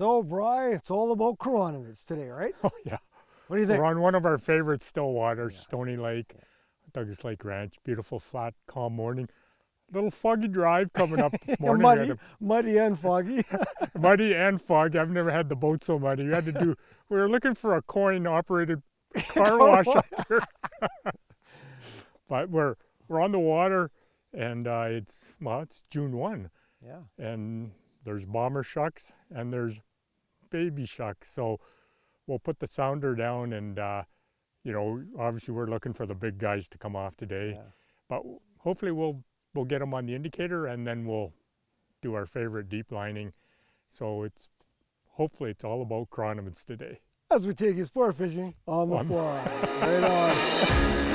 So, Bri, it's all about chironomids today, right? Oh, yeah. What do you think? We're on one of our favorite still waters, yeah. Stoney Lake, yeah. Douglas Lake Ranch. Beautiful, flat, calm morning. A little foggy drive coming up this morning. Muddy and foggy. Muddy and foggy. I've never had the boat so muddy. We had to do, we were looking for a coin-operated car wash up here. But we're on the water, and it's June 1. Yeah. And there's bomber shucks and there's baby shucks. So we'll put the sounder down, and you know, obviously we're looking for the big guys to come off today. Yeah. But hopefully we'll get them on the indicator, and then we'll do our favorite deep lining. So it's hopefully it's all about chironomids today. As we take you sport fishing on the fly. Right on.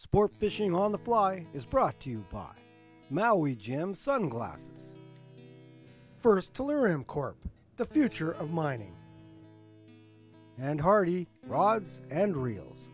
Sport Fishing on the Fly is brought to you by Maui Jim Sunglasses, First Tellurium Corp, the future of mining, and Hardy Rods and Reels.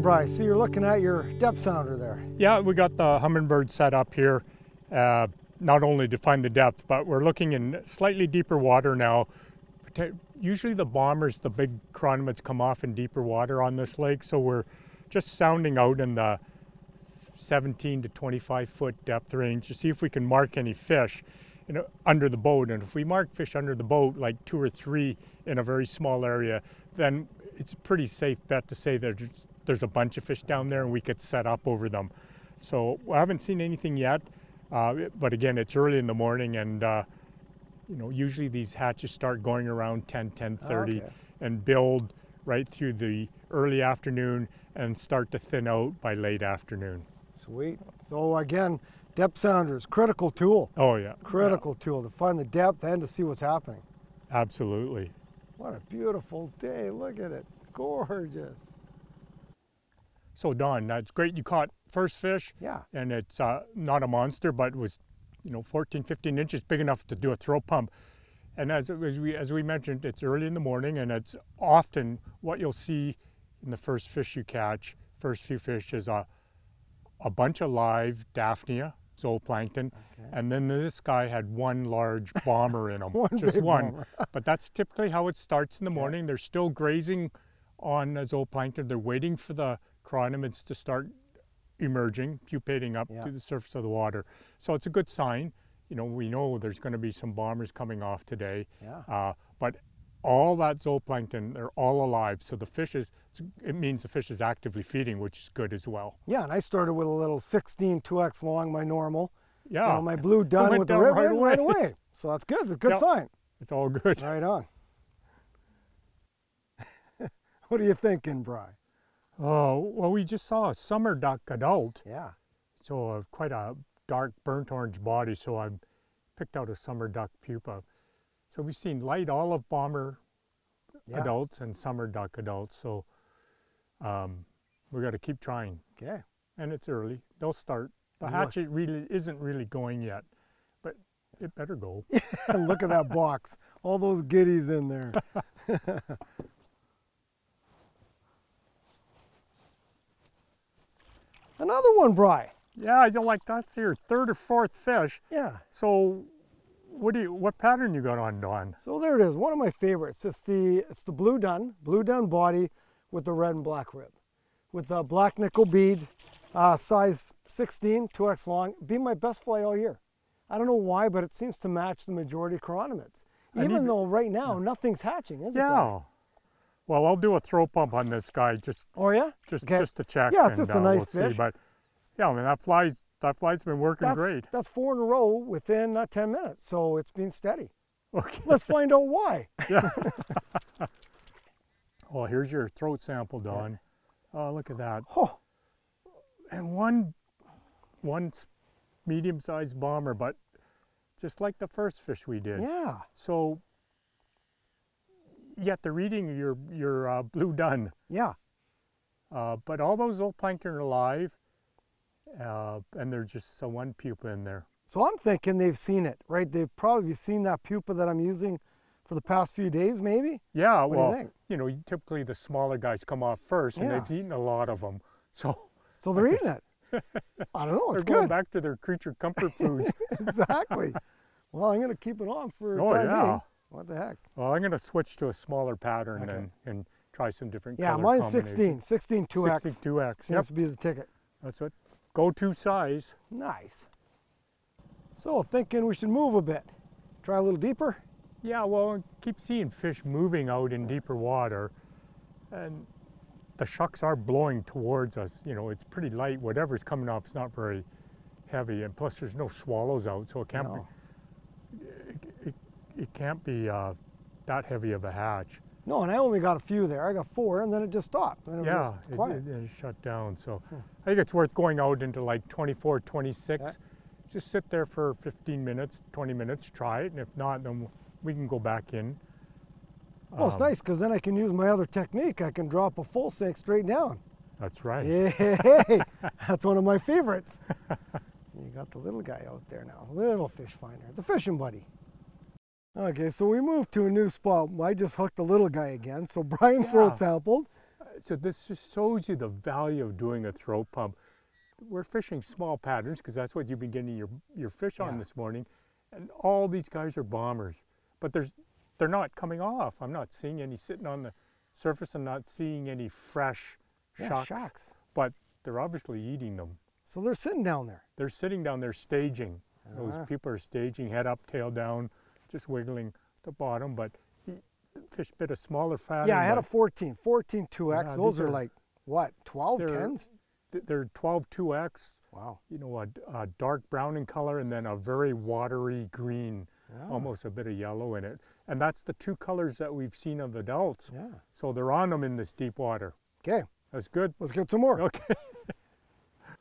Bryce, so you're looking at your depth sounder there. Yeah, we got the Hummingbird set up here, not only to find the depth, but we're looking in slightly deeper water now. Usually the bombers, the big chironomids come off in deeper water on this lake, so we're just sounding out in the 17 to 25 foot depth range to see if we can mark any fish under the boat. And if we mark fish under the boat, like 2 or 3 in a very small area, then it's a pretty safe bet to say there's a bunch of fish down there and we could set up over them. So I haven't seen anything yet, but again, it's early in the morning, and you know, usually these hatches start going around 10:30, okay, and build right through the early afternoon and start to thin out by late afternoon. Sweet. So again, depth sounders, critical tool. Oh yeah. Critical, yeah, tool to find the depth and to see what's happening. Absolutely. What a beautiful day. Look at it. Gorgeous. So Don, that's great. You caught first fish. Yeah. And it's not a monster, but it was, you know, 14, 15 inches, big enough to do a throw pump. And as we mentioned, it's early in the morning, and it's often what you'll see in the first fish you catch, first few fish, is a bunch of live daphnia, zooplankton, okay, and then this guy had one large bomber in him, just one. But that's typically how it starts in the morning. They're still grazing on zooplankton. They're waiting for the chironomids to start emerging, pupating up, yeah, to the surface of the water. So it's a good sign. You know, we know there's going to be some bombers coming off today, yeah, but all that zooplankton, they're all alive. So the fish is, it means the fish is actively feeding, which is good as well. Yeah, and I started with a little 16 2X long, my normal. Yeah. My blue done with the ribbon right away. So that's good, good sign. It's all good. Right on. What are you thinking, Bri? Oh, well, we just saw a summer duck adult. Yeah. So quite a dark burnt orange body, so I picked out a summer duck pupa. So we've seen light olive bomber, yeah, adults and summer duck adults, so we've got to keep trying. Okay. And it's early. They'll start. The hatchet really isn't really going yet, but it better go. Look at that box. All those giddies in there. Another one, Bri. Yeah, I don't like that's your third or fourth fish. Yeah. So what pattern you got on Don? So there it is, one of my favorites. It's the blue dun body with the red and black rib, with the black nickel bead, size 16, 2X long. Be my best fly all year. I don't know why, but it seems to match the majority of chironomids. Even though right now nothing's hatching, is it? Yeah. Well, I'll do a throw pump on this guy just. Oh yeah. Just to check. Yeah, it's just a nice fish. But yeah, I mean that fly's been working great. That's four in a row within 10 minutes, so it's been steady. Okay. Let's find out why. Yeah. Well, here's your throat sample, Don. Yeah. Oh, look at that. Oh. And one medium-sized bomber, but just like the first fish we did. Yeah. So. Yet the reading your blue dun. Yeah. But all those zooplankton are alive, and there's just one pupa in there. So I'm thinking they've seen it, right? They've probably seen that pupa that I'm using for the past few days, maybe. Yeah. Well, you know, typically the smaller guys come off first, and they've eaten a lot of them. So they're eating it. I don't know. It's good. They're going back to their creature comfort foods. Exactly. Well, I'm going to keep it on for time being. What the heck? Well, I'm going to switch to a smaller pattern and try some different color combinations. Yeah, mine's 16, 2X. 16, 2X. Seems to be the ticket. That's it. Go-to size. Nice. So, thinking we should move a bit. Try a little deeper? Yeah, well, I keep seeing fish moving out in deeper water, and the shucks are blowing towards us. You know, it's pretty light. Whatever's coming up is not very heavy, and plus there's no swallows out, so it can't be... It can't be that heavy of a hatch. No, and I only got a few there. I got four, and then it just stopped. Then it was quiet. It shut down. So I think it's worth going out into like 24, 26. Yeah. Just sit there for 15 minutes, 20 minutes, try it, and if not, then we can go back in. Well, it's nice, because then I can use my other technique. I can drop a full sink straight down. That's right. Yeah, that's one of my favorites. You got the little guy out there now, little fish finder, the fishing buddy. Okay, so we moved to a new spot. I just hooked the little guy again, so Brian throat sampled. So this just shows you the value of doing a throat pump. We're fishing small patterns because that's what you've been getting your fish on this morning, and all these guys are bombers, but they're not coming off. I'm not seeing any sitting on the surface. I'm not seeing any fresh shocks, but they're obviously eating them. So they're sitting down there. They're sitting down there staging. Those people are staging, head up, tail down, just wiggling the bottom, but fish bit a smaller pattern. Yeah, I had a 14 2X. Those are like, what, 12 tens? They're 12 2X. Wow. You know, a dark brown in color and then a very watery green, almost a bit of yellow in it. And that's the two colors that we've seen of adults. Yeah. So they're on them in this deep water. Okay. That's good. Let's get some more. Okay.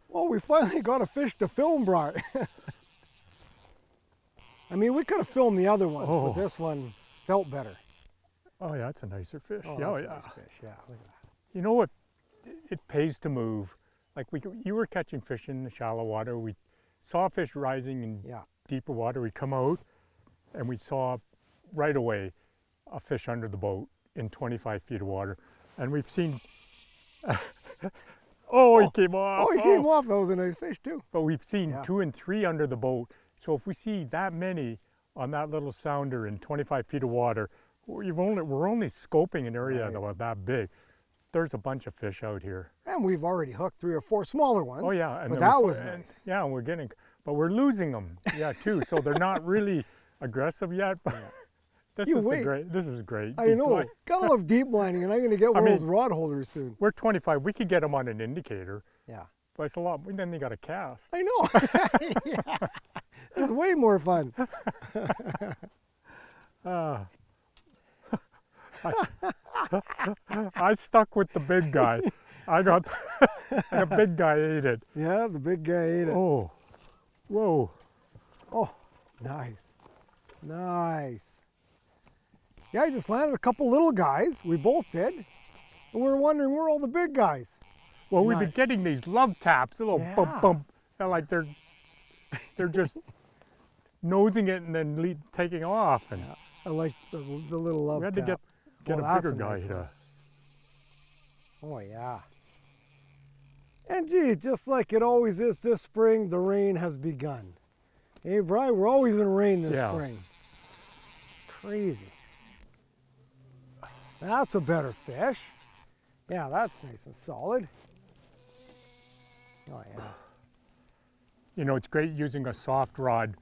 Well, we finally got a fish to film, Brian. I mean, we could have filmed the other one, but this one felt better. Oh yeah, that's a nicer fish. Oh, yeah, that's a nice fish. Yeah, look at that. You know what? It pays to move. Like you were catching fish in the shallow water. We saw fish rising in deeper water. We come out, and we saw right away a fish under the boat in 25 feet of water, and we've seen. He came off. Oh, he came off. That was a nice fish too. But we've seen 2 and 3 under the boat. So if we see that many on that little sounder in 25 feet of water, we're only scoping an area about that big. There's a bunch of fish out here. And we've already hooked 3 or 4 smaller ones. Oh yeah. And but that was nice. Yeah, and we're losing them, too. So they're not really aggressive yet. But this is great. I know. Gotta love deep lining, and I'm gonna get one of those rod holders soon. We're 25, we could get them on an indicator. Yeah. But it's a lot, then they got a cast. I know. It's way more fun. I stuck with the big guy. The big guy ate it. Yeah, the big guy ate it. Oh, whoa. Oh, nice. Nice. Yeah, I just landed a couple little guys. We both did. And we were wondering where all the big guys. Well, we've been getting these love taps, a little bump, bump. And like they're just nosing it and then taking off. And I like the little love tap. We had to get a bigger guy here. Oh, yeah. And gee, just like it always is this spring, the rain has begun. Hey, Brian, we're always in rain this spring. Crazy. That's a better fish. Yeah, that's nice and solid. Oh yeah. You know, it's great using a soft rod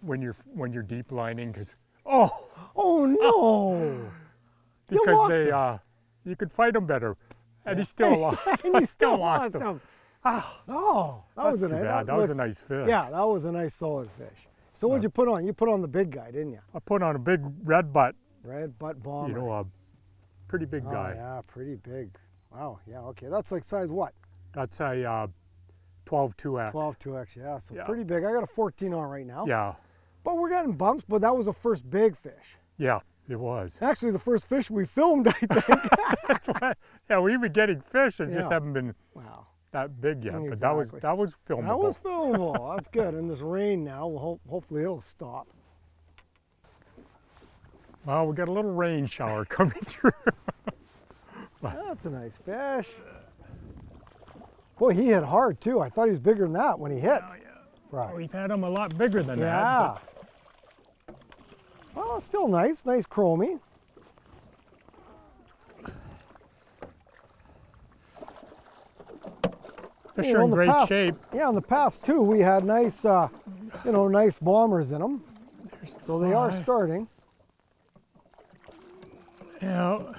when you're deep lining, because oh no, because they you could fight them better, and he still lost. And he still lost them. Oh, that was a nice. That was a nice fish. Yeah, that was a nice solid fish. So what'd you put on? You put on the big guy, didn't you? I put on a big red butt. Red butt bomber. You know, a pretty big guy. Yeah, pretty big. Wow. Yeah. Okay, that's like size what? That's a 12-2X. 12-2X. Yeah. So pretty big. I got a 14 on right now. Yeah. But we're getting bumps. But that was the first big fish. Yeah, it was. Actually, the first fish we filmed, I think. Yeah, we've been getting fish and just haven't been that big yet. Exactly. But that was filmable. That was filmable. That's good. And this rain now, hopefully it'll stop. Well, we got a little rain shower coming through. That's a nice fish. Boy, he hit hard too. I thought he was bigger than that when he hit. Oh, yeah. Right. We've had him a lot bigger than that. Yeah. Well, it's still nice. Nice chromie. Fish are in great shape. Yeah, in the past too, we had nice, you know, nice bombers in them. So they are starting. You know,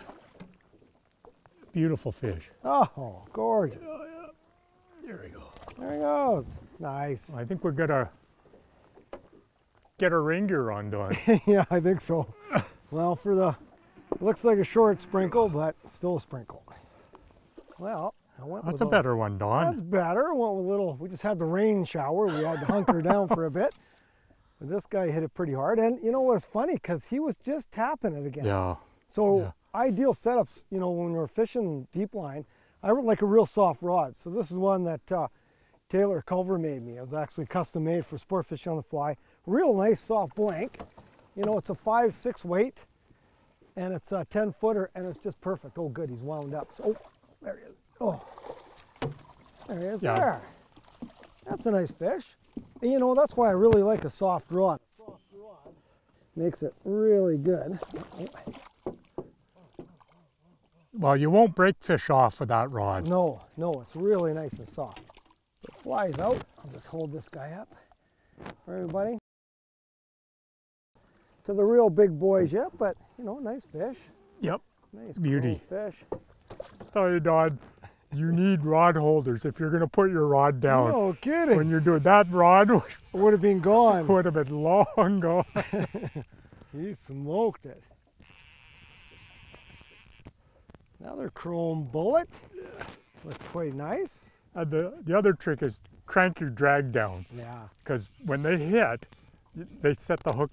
beautiful fish. Oh, gorgeous. There we go. There he goes. Nice. I think we're gonna get a rain gear on, Don. Yeah, I think so. Well, for the, looks like a short sprinkle, but still a sprinkle. Well, I went with a better one, Don. That's better. Went with a little, we just had the rain shower. We had to hunker down for a bit. But this guy hit it pretty hard. And you know what's funny? Because he was just tapping it again. Yeah. So ideal setups, you know, when we're fishing deep line, I like a real soft rod. So this is one that Taylor Culver made me. It was actually custom made for Sport Fishing on the Fly. Real nice soft blank. You know, it's a 5/6 weight, and it's a 10-footer, and it's just perfect. Oh, good, he's wound up. So, oh, there he is. Oh, there he is. Yeah. There. That's a nice fish. And, you know, that's why I really like a soft rod. A soft rod makes it really good. Well, you won't break fish off with that rod. No, no, it's really nice and soft. It flies out. I'll just hold this guy up for everybody. To the real big boys yet, but you know, nice fish. Yep. Nice beauty fish. Tell you, Don, you need rod holders if you're going to put your rod down. No kidding. When you're doing that, rod would have been gone. Would have been long gone. He smoked it. Another chrome bullet. Looks quite nice. And the other trick is crank your drag down. Yeah. Because when they hit, they set the hook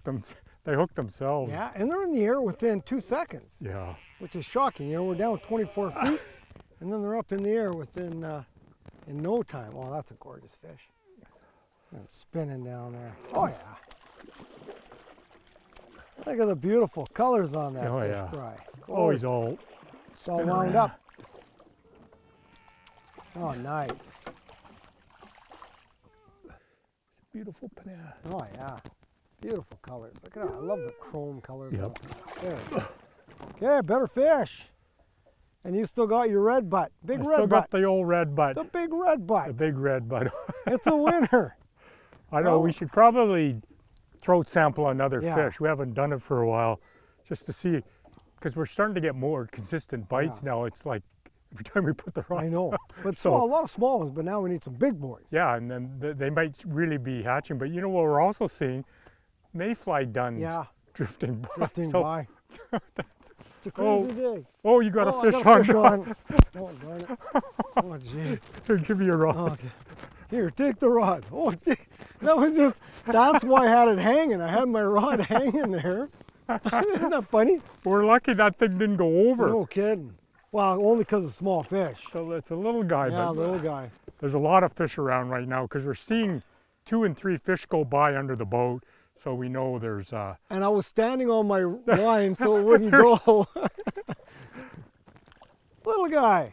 they hook themselves. Yeah, and they're in the air within 2 seconds. Yeah. Which is shocking. You know, we're down 24 feet, and then they're up in the air within in no time. Oh, that's a gorgeous fish. And spinning down there. Oh yeah. Look at the beautiful colors on that fish, Bri. Oh, he's old. It's all wound up. Oh, nice. It's a beautiful panel. Oh, yeah. Beautiful colors. Look at that. I love the chrome colors. Yep. There it is. Okay, better fish. And you still got your red butt. Big red butt. I still got the old red butt. The big red butt. The big red butt. It's a winner. I know. We should probably throat sample another fish. We haven't done it for a while just to see. Because we're starting to get more consistent bites now. It's like every time we put the rod. I know, but so, a lot of small ones. But now we need some big boys. Yeah, and then they might really be hatching. But you know what we're also seeing? Mayfly duns drifting by. Drifting by. That's, it's a crazy day. Oh, you got a fish on. Oh, darn it. Oh, gee. Here, give me your rod. Oh, okay. Here, take the rod. Oh, gee. That was just. That's why I had it hanging. I had my rod hanging there. Isn't that funny? We're lucky that thing didn't go over. No kidding. Well, only because of small fish. So it's a little guy. Yeah, but little guy. There's a lot of fish around right now because we're seeing 2 and 3 fish go by under the boat. So we know there's... And I was standing on my line so it wouldn't go. Little guy.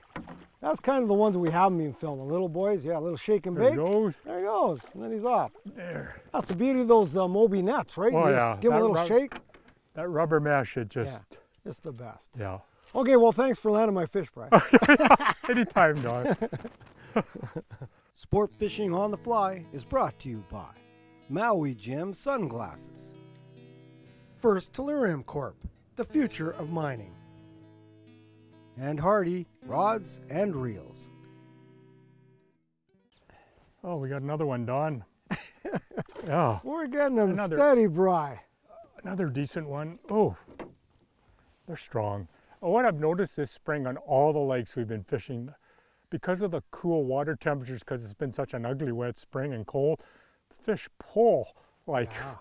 That's kind of the ones we haven't been filming. Little boys, yeah, little shake and bake. There he goes. There he goes. And then he's off. There. That's the beauty of those Moby nets, right? Oh, yeah. Give them a little shake. That rubber mesh, it just... Yeah, it's the best. Yeah. Okay, well, thanks for landing my fish, Brian. Anytime, Don. Sport Fishing on the Fly is brought to you by Maui Jim Sunglasses, First Tellurium Corp, the future of mining, and Hardy Rods and Reels. Oh, we got another one, Don. Yeah. We're getting them steady, Bry. Another decent one. Oh, they're strong. What I've noticed this spring on all the lakes we've been fishing, because of the cool water temperatures, because it's been such an ugly wet spring and cold, fish pull, like, yeah.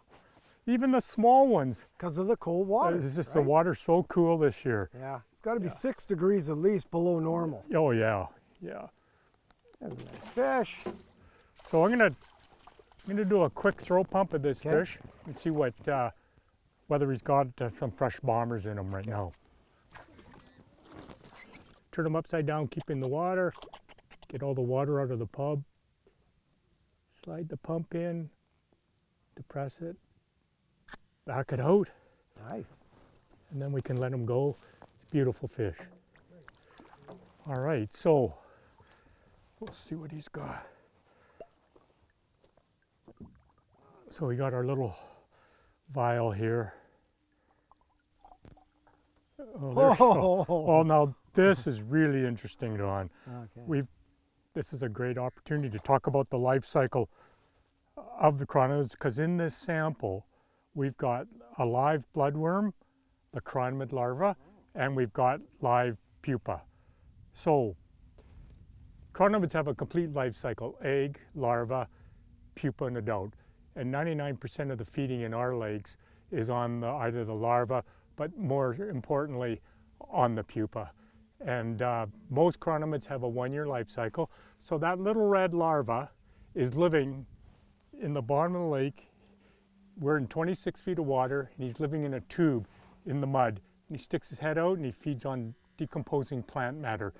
Even the small ones. Because of the cold water. It's just, right? The water's so cool this year. Yeah, it's got to be 6 degrees at least below normal. Oh, yeah, yeah. That's a nice fish. So I'm gonna do a quick throw pump of this fish and see what whether he's got some fresh bombers in him right now. Turn them upside down, keep in the water, get all the water out of the pub. Slide the pump in, depress it, back it out. Nice. And then we can let them go. It's a beautiful fish. All right, so we'll see what he's got. So we got our little vial here. Oh, now this is really interesting, Don. Okay. This is a great opportunity to talk about the life cycle of the chironomids, because in this sample, we've got a live bloodworm, the chironomid larva, and we've got live pupa. So chironomids have a complete life cycle: egg, larva, pupa, and adult. And 99% of the feeding in our lakes is on either the larva, but more importantly, on the pupa. And most chironomids have a 1-year life cycle. So that little red larva is living in the bottom of the lake. We're in 26 feet of water, and he's living in a tube in the mud. And he sticks his head out, and he feeds on decomposing plant matter.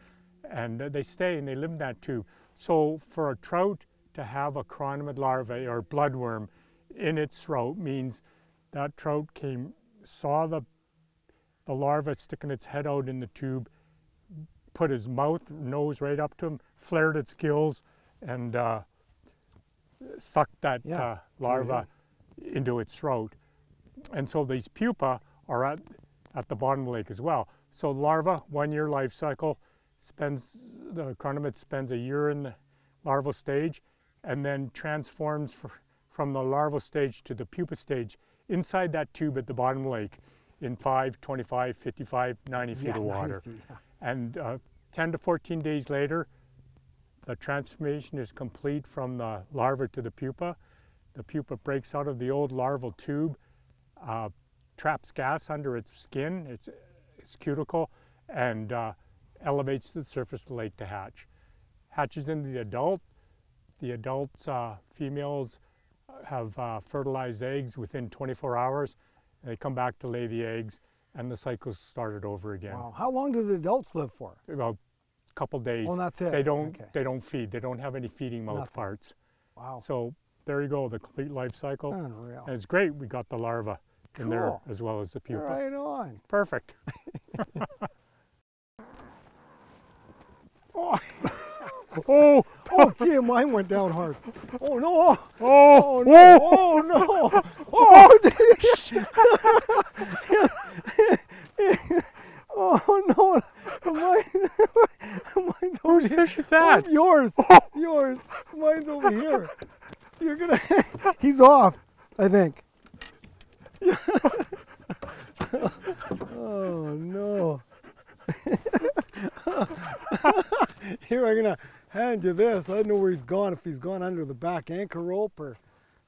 And they stay, and they live in that tube. So for a trout to have a chironomid larva or bloodworm in its throat means that trout saw the larva sticking its head out in the tube, put his nose right up to him, flared its gills, and sucked that larva into its throat. And so these pupa are at the bottom of the lake as well. So larva, 1-year life cycle, the chironomid spends a year in the larval stage, and then transforms from the larval stage to the pupa stage inside that tube at the bottom of the lake in 5, 25, 55, 90 feet of water. 90 feet, yeah. And 10 to 14 days later, the transformation is complete from the larva to the pupa. The pupa breaks out of the old larval tube, traps gas under its skin, its cuticle, and elevates to the surface of the lake to hatch. Hatches into the adult. The adults, females, have fertilized eggs within 24 hours. They come back to lay the eggs, and the cycle started over again. Wow. How long do the adults live for? About a couple days. Well, that's it. They don't feed. They don't have any feeding mouth parts. Wow. So there you go, the complete life cycle. Unreal. And it's great we got the larva in there as well as the pupa. Right on. Perfect. Oh, oh, gee, mine went down hard. Oh, no. Oh, oh no. Oh, no. Oh, oh no. Mine. Whose fish is that? Oh, yours. Oh. Yours. Mine's over here. You're going to. He's off, I think. Oh, no. Here, I'm going to hand you this. I don't know where he's gone, if he's gone under the back anchor rope or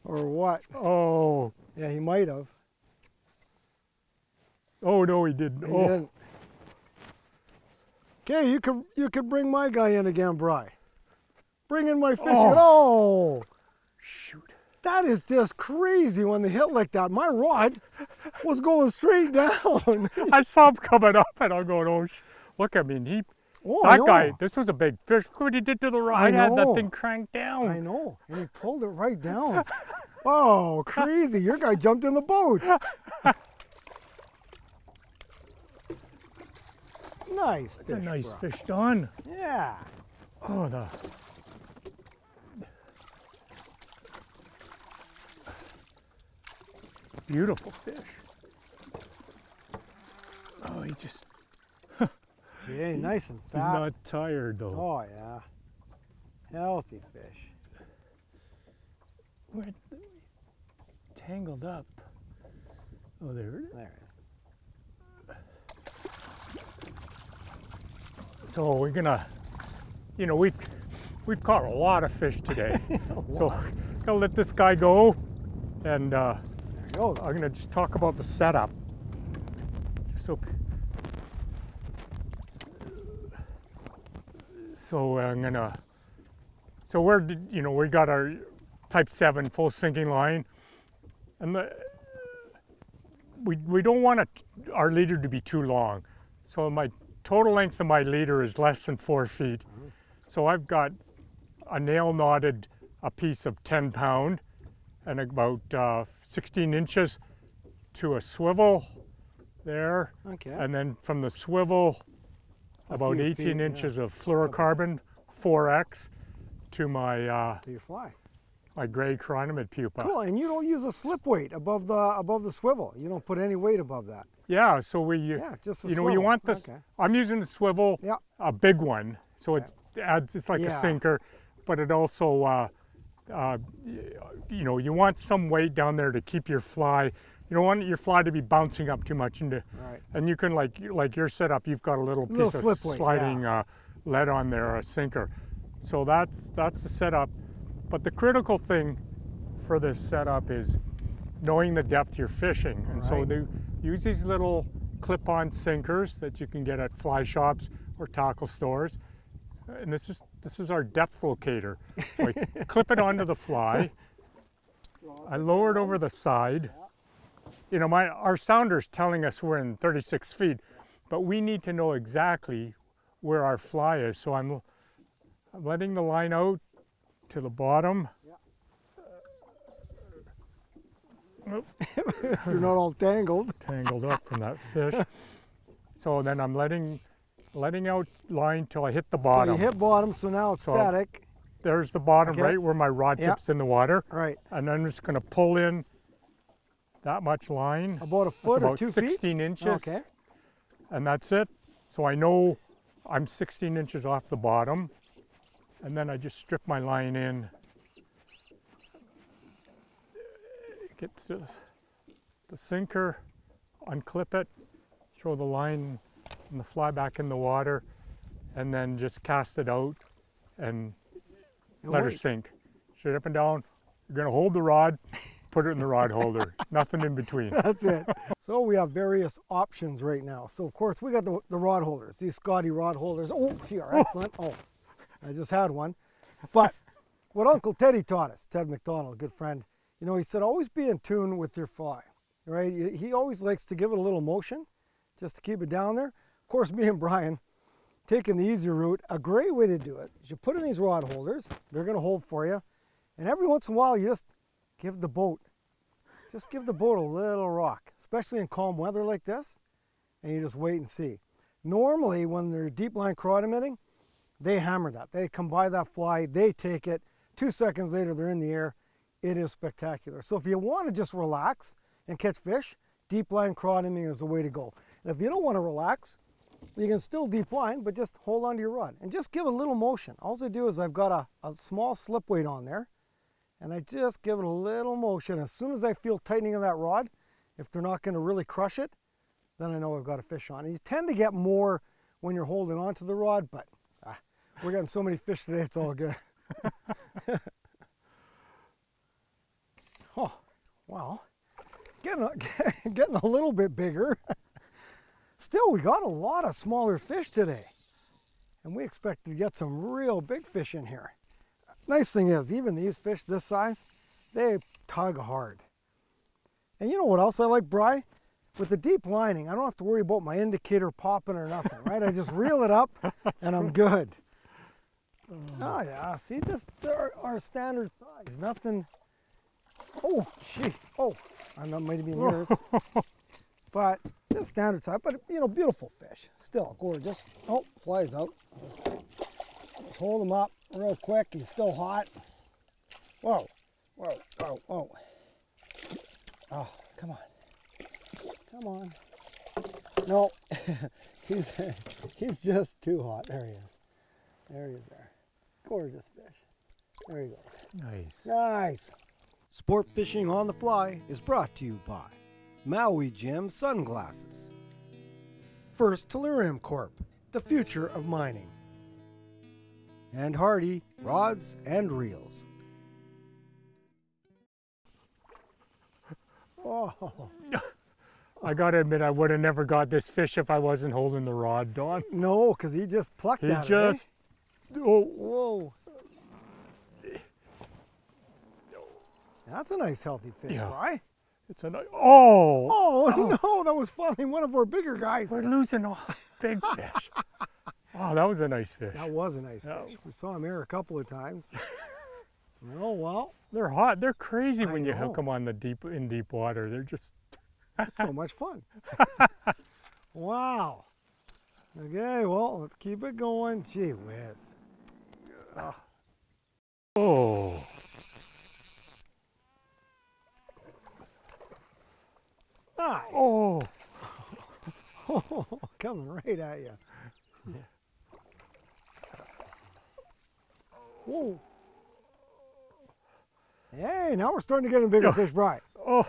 what. Oh. Yeah, he might have. Oh, no, he didn't. He didn't. Okay, you can bring my guy in again, Bry. Bring in my fish. Oh. Oh. Shoot. That is just crazy when they hit like that. My rod was going straight down. I saw him coming up, and I'm going, oh, look, I mean, he... Oh, that guy, this was a big fish. Look what he did to the rod. I had that thing cranked down. I know, and he pulled it right down. Oh, crazy. Your guy jumped in the boat. Nice fish, That's a nice fish, Don. Yeah. Oh, the... Beautiful fish. Oh, he just... Yeah, nice and fat. He's not tired, though. Oh, yeah. Healthy fish. Where tangled up. Oh, there it is. There it is. So we're gonna, you know, we've caught a lot of fish today. So gotta let this guy go, and there he goes. I'm gonna just talk about the setup. Just so I'm gonna, so we're, you know, we got our type 7 full sinking line, and the, we don't want our leader to be too long. So my total length of my leader is less than 4 feet. So I've got a nail knotted, a piece of 10 pound and about 16 inches to a swivel there. Okay. And then from the swivel, about 18 inches of fluorocarbon, 4X, to my your fly, my gray chironomid pupa. Cool, and you don't use a slip weight above the swivel. You don't put any weight above that. Yeah, so we just a swivel. Know you want this. Okay. I'm using the swivel, a big one, so it adds. It's like a sinker, but it also you know, you want some weight down there to keep your fly. You don't want your fly to be bouncing up too much into, and you can like your setup. You've got a little piece of sliding lead on there, a sinker. So that's the setup. But the critical thing for this setup is knowing the depth you're fishing. And so they use these little clip-on sinkers that you can get at fly shops or tackle stores. And this is our depth locator. So I clip it onto the fly. I lower it over the side. You know, our sounder's telling us we're in 36 feet, but we need to know exactly where our fly is. So I'm letting the line out to the bottom. You're not all tangled. Tangled up from that fish. So then I'm letting out line till I hit the bottom. So you hit bottom, so now it's static. There's the bottom right where my rod tip's in the water. Right. And I'm just going to pull in that much line. About a foot or 2 feet? 16 inches. Okay. And that's it. So I know I'm 16 inches off the bottom. And then I just strip my line in. Get to the sinker, unclip it, throw the line and the fly back in the water, and then just cast it out and let her sink. Straight up and down. You're gonna hold the rod. Put it in the rod holder, nothing in between. That's it. So we have various options right now. So of course we got the rod holders, these Scotty rod holders. Oh, she are excellent. Oh, I just had one. But what Uncle Teddy taught us, Ted McDonald, good friend, you know, he said, always be in tune with your fly, right? He always likes to give it a little motion just to keep it down there. Of course, me and Brian taking the easier route. A great way to do it is you put in these rod holders, they're gonna hold for you. And every once in a while, you just give the boat a little rock, especially in calm weather like this, and you just wait and see. Normally, when they're deep line chironomiding, they hammer that. They come by that fly, they take it. 2 seconds later, they're in the air. It is spectacular. So if you want to just relax and catch fish, deep line chironomiding is the way to go. And if you don't want to relax, you can still deep line, but just hold on to your rod and just give a little motion. All I do is I've got a small slip weight on there, and I just give it a little motion. As soon as I feel tightening of that rod, if they're not gonna really crush it, then I know I've got a fish on. And you tend to get more when you're holding onto the rod, but we're getting so many fish today, it's all good. Oh, wow, getting a little bit bigger. Still, we got a lot of smaller fish today, and we expect to get some real big fish in here. Nice thing is, even these fish this size, they tug hard. And you know what else I like, Bri? With the deep lining, I don't have to worry about my indicator popping or nothing, right? I just reel it up and I'm good. Oh yeah, see, just our standard size, nothing. Oh, gee, oh, I know it might have been yours. But just standard size, but you know, beautiful fish, still gorgeous. Oh, flies out. Let's hold him up real quick, he's still hot. Whoa, whoa, whoa, whoa. Oh, come on. Come on. No, he's just too hot. There he is. There he is there. Gorgeous fish. There he goes. Nice. Nice. Sport Fishing on the Fly is brought to you by Maui Jim Sunglasses, First Tellurium Corp, the future of mining, and Hardy Rods and Reels. Oh. I gotta admit, I would have never got this fish if I wasn't holding the rod, Don. No, because he just plucked at it. He just, oh, whoa. That's a nice healthy fish, yeah. Right? It's a nice, oh. Oh, no, that was finally one of our bigger guys. We're losing all big fish. Oh, that was a nice fish. That was a nice fish. We saw him here a couple of times. Oh, well. They're hot, they're crazy when you hook them on the deep, in deep water. They're just. That's so much fun. Wow. Okay, well, let's keep it going. Gee whiz. Oh. Nice. Oh. Oh. Coming right at you. Yeah. Whoa. Hey, now we're starting to get a bigger fish, Brian. Oh.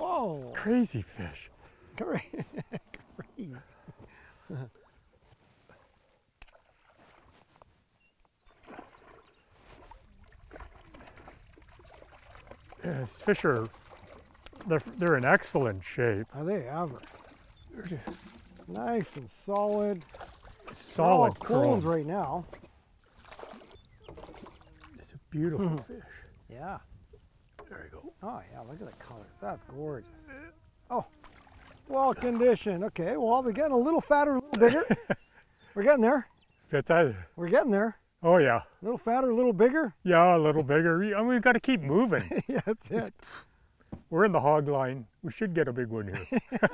Oh, crazy fish. Crazy. These fish are, they're in excellent shape. Are they ever? They're just nice and solid. Solid cones right now. It's a beautiful fish. Yeah. There you go. Oh yeah, look at the colors. That's gorgeous. Oh, well conditioned. Okay, well they're getting a little fatter, a little bigger. We're getting there. We're getting there. Oh yeah. A little fatter, a little bigger. Yeah, a little bigger. I mean, we've got to keep moving. Yeah, that's it. We're in the hog line. We should get a big one here.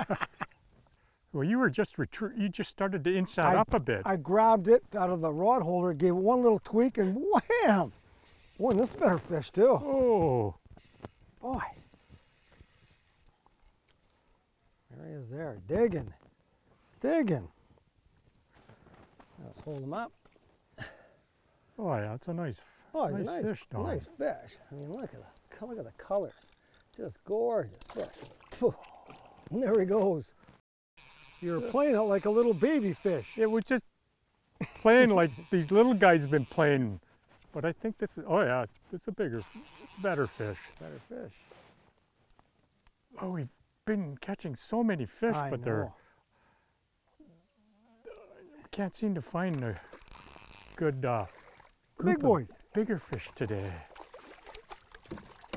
Well, you were just You just started to inch that up a bit. I grabbed it out of the rod holder, gave it one little tweak, and wham! Oh, and this better fish too. Oh. Boy, there he is there, digging, digging. Let's hold him up. Oh yeah, it's a nice, nice fish, Don. Nice fish. I mean, look at the colors. Just gorgeous fish. And there he goes. You're playing it like a little baby fish. It was just playing like these little guys have been playing. But I think this is, oh yeah, this is a bigger, better fish. Better fish. Oh, we've been catching so many fish, but they're, can't seem to find a good big boys, bigger fish today.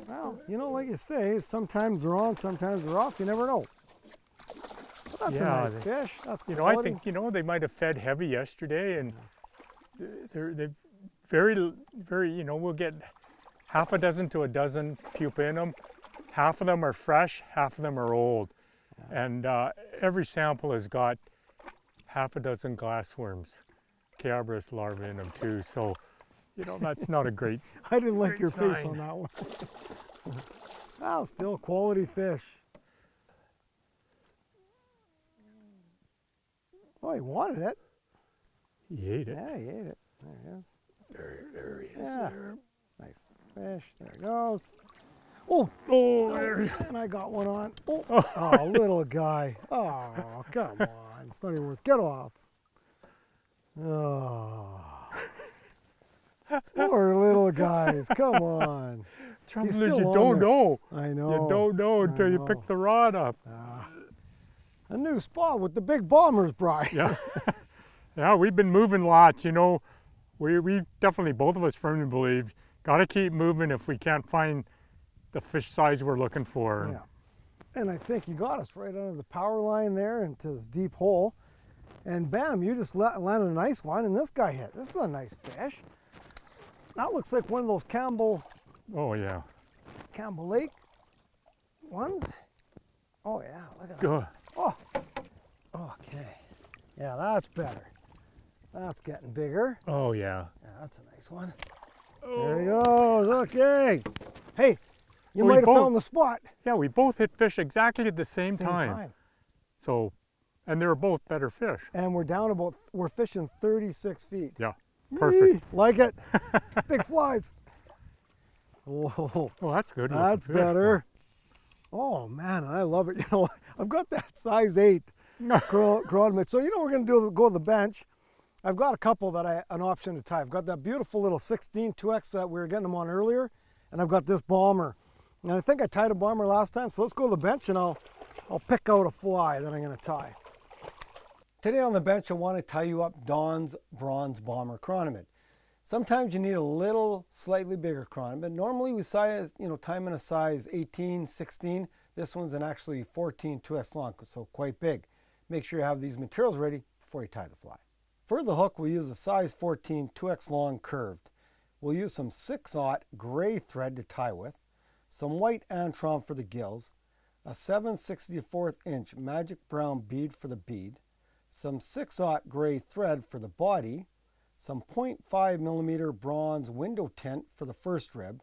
Well, you know, like you say, sometimes they're on, sometimes they're off, you never know. Well, that's a nice fish. That's quality. You know, I think, you know, they might have fed heavy yesterday and they've very, you know, we'll get half a dozen to a dozen pupa in them. Half of them are fresh, half of them are old. Yeah. And every sample has got half a dozen glassworms, Chiabrus larvae in them too. So, you know, that's not a great I didn't like your sign. Face on that one. Well, still quality fish. Oh, he wanted it. He ate it. Yeah, he ate it. There he is. There he is. Yeah. There. Nice fish. There it goes. Oh, oh, there he is. And I got one on. Oh, oh, little guy. Oh, come on. It's not even worth. Get off. Oh. Poor little guys. Come on. Trouble is, you don't know. I know. You don't know until you pick the rod up. A new spot with the big bombers, Brian. Yeah. Yeah, we've been moving lots, you know. We definitely, both of us firmly believe, got to keep moving if we can't find the fish size we're looking for. Yeah. And I think he got us right under the power line there into this deep hole. And bam, you just landed a nice one, and this guy hit. This is a nice fish. That looks like one of those Campbell... Oh, yeah. Campbell Lake ones. Oh, yeah, look at that. Good. Oh, okay. Yeah, that's better. That's getting bigger. Oh, yeah. Yeah, that's a nice one. Oh. There he goes, okay. Hey, you might have found the spot. Yeah, we both hit fish exactly at the same time. So... And they're both better fish. And we're down about, we're fishing 36 feet. Yeah, perfect. Whee! Like it. Big flies. Whoa. Oh, that's good. That's better. Oh, man, I love it. You know, I've got that size 8 chironomid. So, you know what we're going to do, go to the bench. I've got a couple that I an option to tie. I've got that beautiful little 16 2X that we were getting them on earlier. And I've got this bomber. And I think I tied a bomber last time. So let's go to the bench and I'll pick out a fly that I'm going to tie. Today on the bench, I want to tie you up Don's Bronze Bomber Chironomid. Sometimes you need a little slightly bigger chironomid. Normally we size, you know, tie them in a size 18, 16. This one's an actually 14 2S long, so quite big. Make sure you have these materials ready before you tie the fly. For the hook, we use a size 14 2X long curved. We'll use some 6/0 gray thread to tie with, some white antron for the gills, a 7/64 inch magic brown bead for the bead, some 6/0 gray thread for the body, some 0.5 millimeter bronze window tint for the first rib,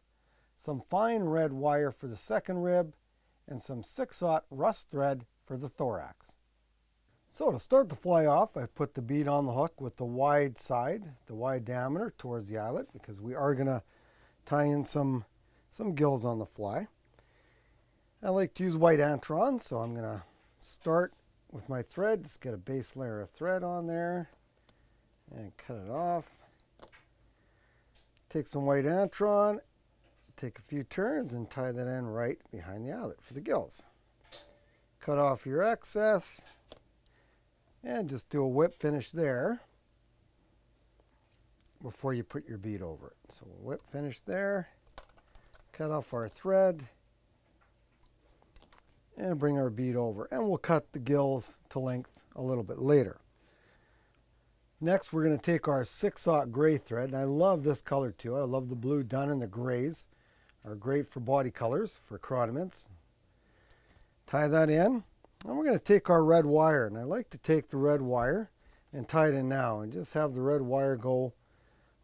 some fine red wire for the second rib, and some 6/0 rust thread for the thorax. So to start the fly off, I put the bead on the hook with the wide side, the wide diameter towards the eyelet, because we are going to tie in some gills on the fly. I like to use white antron, so I'm going to start with my thread. Just get a base layer of thread on there and cut it off. Take some white antron, take a few turns and tie that in right behind the eyelet for the gills. Cut off your excess and just do a whip finish there before you put your bead over it. So we'll whip finish there, cut off our thread, and bring our bead over, and we'll cut the gills to length a little bit later. Next, we're going to take our 6/0 gray thread, and I love this color too. I love the blue dun and the grays are great for body colors for chironomids. Tie that in, and we're going to take our red wire, and I like to take the red wire and tie it in now, and just have the red wire go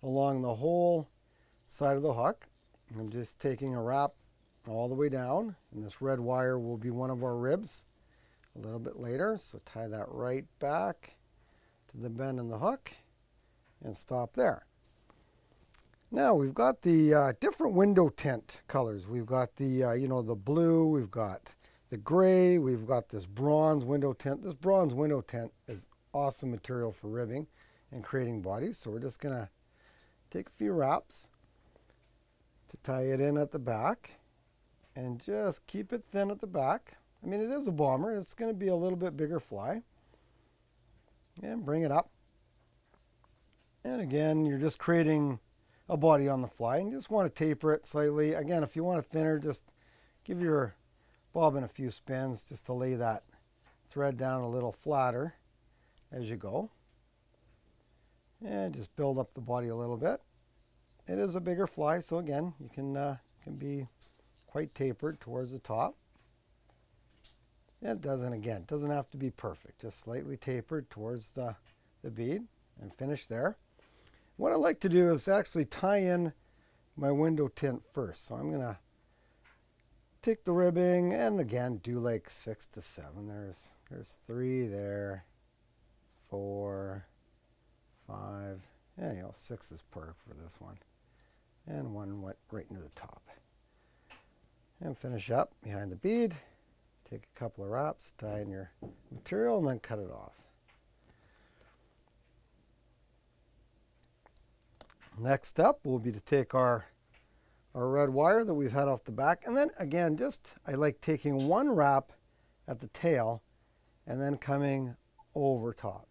along the whole side of the hook. I'm just taking a wrap all the way down, and this red wire will be one of our ribs a little bit later, so tie that right back to the bend in the hook and stop there. Now we've got the different window tint colors. We've got the you know, the blue, we've got the gray, we've got this bronze window tint. This bronze window tint is awesome material for ribbing and creating bodies, so we're just gonna take a few wraps to tie it in at the back. And just keep it thin at the back. I mean, it is a bomber. It's going to be a little bit bigger fly. And bring it up. And again, you're just creating a body on the fly. And you just want to taper it slightly. Again, if you want it thinner, just give your bobbin a few spins just to lay that thread down a little flatter as you go. And just build up the body a little bit. It is a bigger fly, so again, you can be... quite tapered towards the top. And it doesn't, again, it doesn't have to be perfect, just slightly tapered towards the bead and finish there. What I like to do is actually tie in my window tint first. So I'm gonna take the ribbing and again do like 6 to 7. There's 3 there, 4, 5, yeah, you know, 6 is perfect for this one. And 1 went right into the top. And finish up behind the bead, take a couple of wraps, tie in your material, and then cut it off. Next up will be to take our red wire that we've had off the back, and then again, just I like taking one wrap at the tail and then coming over top,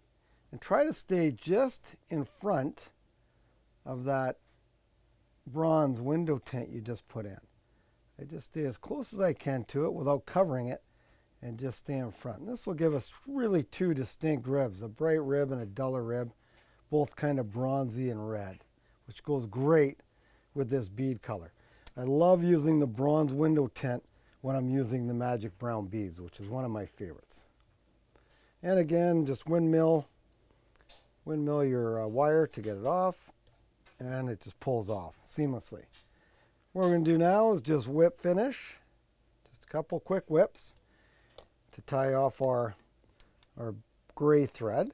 and try to stay just in front of that bronze window tint you just put in. I just stay as close as I can to it without covering it, and just stand front. And this will give us really two distinct ribs, a bright rib and a duller rib, both kind of bronzy and red, which goes great with this bead color. I love using the bronze window tint when I'm using the magic brown beads, which is one of my favorites. And again, just windmill your wire to get it off, and it just pulls off seamlessly. What we're going to do now is just whip finish, just a couple quick whips to tie off our gray thread.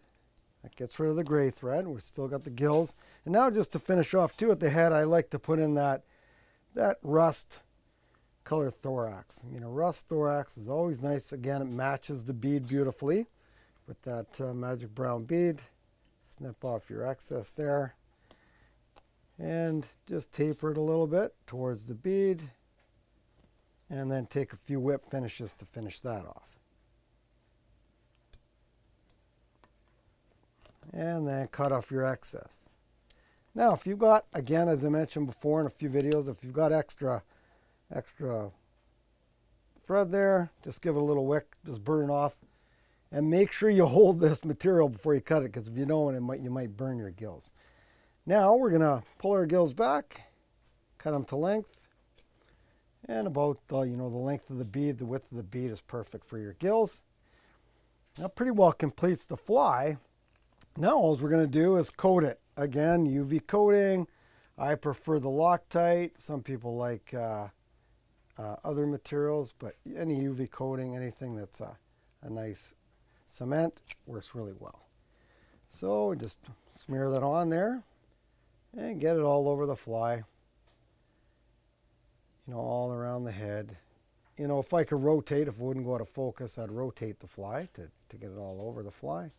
That gets rid of the gray thread. We've still got the gills. And now just to finish off too at the head, I like to put in that rust color thorax. You know, rust thorax is always nice. Again, it matches the bead beautifully with that magic brown bead. Snip off your excess there and just taper it a little bit towards the bead, and then take a few whip finishes to finish that off. And then cut off your excess. Now, if you've got, again, as I mentioned before in a few videos, if you've got extra thread there, just give it a little wick, just burn it off. And make sure you hold this material before you cut it, because if you don't, you might burn your gills. Now we're gonna pull our gills back, cut them to length, and about the length of the bead, the width of the bead is perfect for your gills. That pretty well completes the fly. Now all we're gonna do is coat it. Again, UV coating. I prefer the Loctite. Some people like other materials, but any UV coating, anything that's a nice cement works really well. So just smear that on there and get it all over the fly, all around the head. If I could rotate, if it wouldn't go out of focus, I'd rotate the fly to get it all over the fly,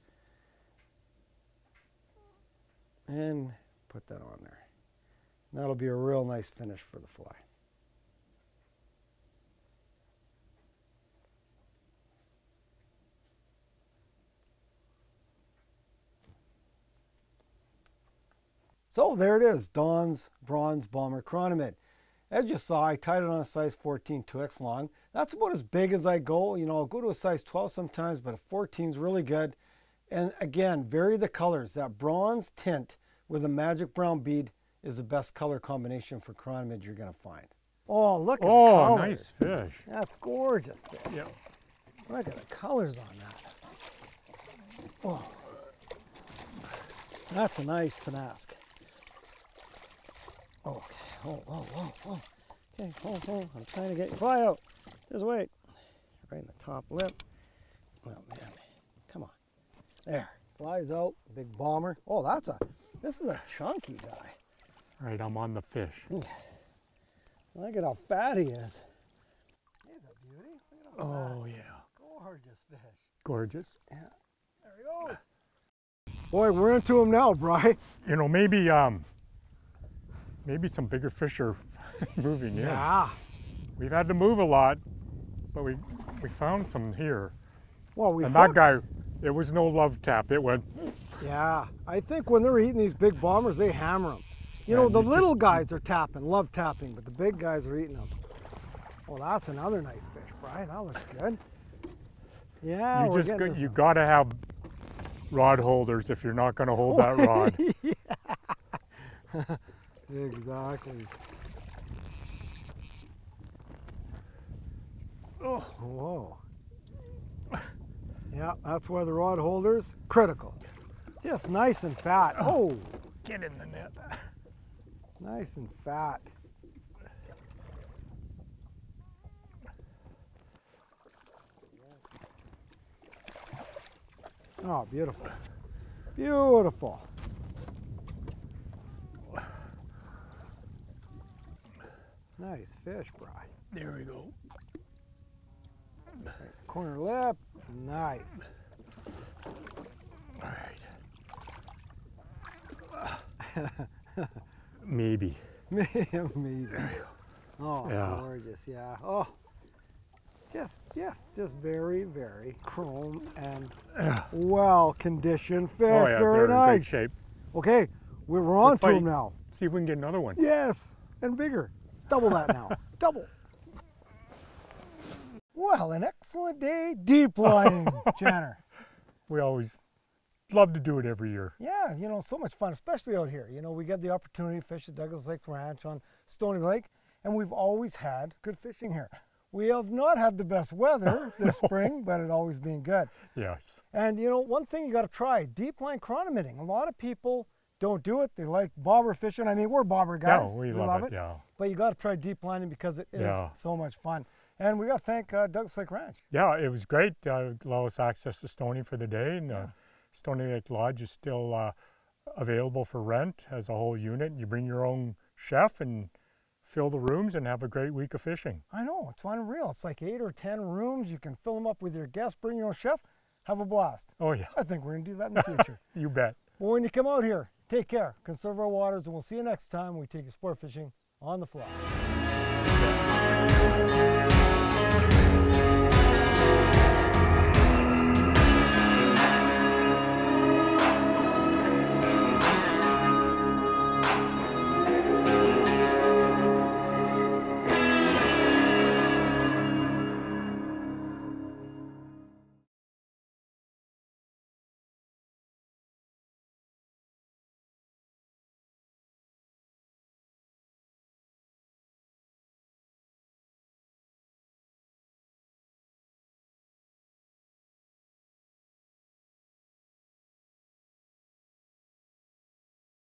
and put that on there, and that'll be a real nice finish for the fly. So there it is, Don's Bronze Bomber Chironomid. As you saw, I tied it on a size 14 2X long. That's about as big as I go. I'll go to a size 12 sometimes, but a 14 is really good. And again, vary the colors. That bronze tint with a magic brown bead is the best color combination for chironomid you're gonna find. Oh, look at the colors. Oh, nice fish. That's gorgeous fish. Yep. Look at the colors on that. Oh, that's a nice pinask. Okay, oh. Okay, hold. I'm trying to get your fly out. Just wait. Right in the top lip. Oh, man. Come on. There. Flies out. Big bomber. Oh, this is a chunky guy. All right, I'm on the fish. Look at how fat he is. He's a beauty. Look at how fat. Yeah. Gorgeous fish. Gorgeous. Yeah. There we go. Boy, we're into him now, Bri. Maybe... Maybe some bigger fish are moving in. Yeah. We've had to move a lot, but we found some here. Well, we found that guy, it was no love tap. It went. Yeah, I think when they're eating these big bombers, they hammer them. The little guys are tapping, love tapping, but the big guys are eating them. Well, that's another nice fish, Brian. That looks good. Yeah, you got to have rod holders if you're not going to hold that rod. Yeah. Exactly. Oh, whoa. Yeah, that's why the rod holders, critical. Just nice and fat. Oh, get in the net. Nice and fat. Oh, beautiful. Beautiful. Nice fish, Brian. There we go. Right, corner lip. Nice. All right. Maybe. Maybe. Oh, yeah. Gorgeous, yeah. Oh, just very, very chrome and well-conditioned fish. Oh, yeah, very nice. In good shape. Okay, we're on to him now. See if we can get another one. Yes, and bigger. Double that now. Double. Well, an excellent day deep water, Jenner. We always love to do it every year. Yeah, you know, so much fun, especially out here. You know, we get the opportunity to fish at Douglas Lake Ranch on Stoney Lake, and we've always had good fishing here. We have not had the best weather this spring, but it always been good. Yes. And you know, one thing you got to try, deep line chronomidding. A lot of people don't do it. They like bobber fishing. I mean, we're bobber guys. Yeah, we love it. Yeah. But you got to try deep lining because it is so much fun. And we got to thank Douglas Lake Ranch. Yeah, it was great. Allow us access to Stoney for the day. And Stoney Lake Lodge is still available for rent as a whole unit. You bring your own chef and fill the rooms and have a great week of fishing. I know, it's unreal. It's like 8 or 10 rooms. You can fill them up with your guests, bring your own chef, have a blast. Oh yeah. I think we're gonna do that in the future. You bet. Well, when you come out here, take care, conserve our waters, and we'll see you next time when we take you sport fishing on the fly.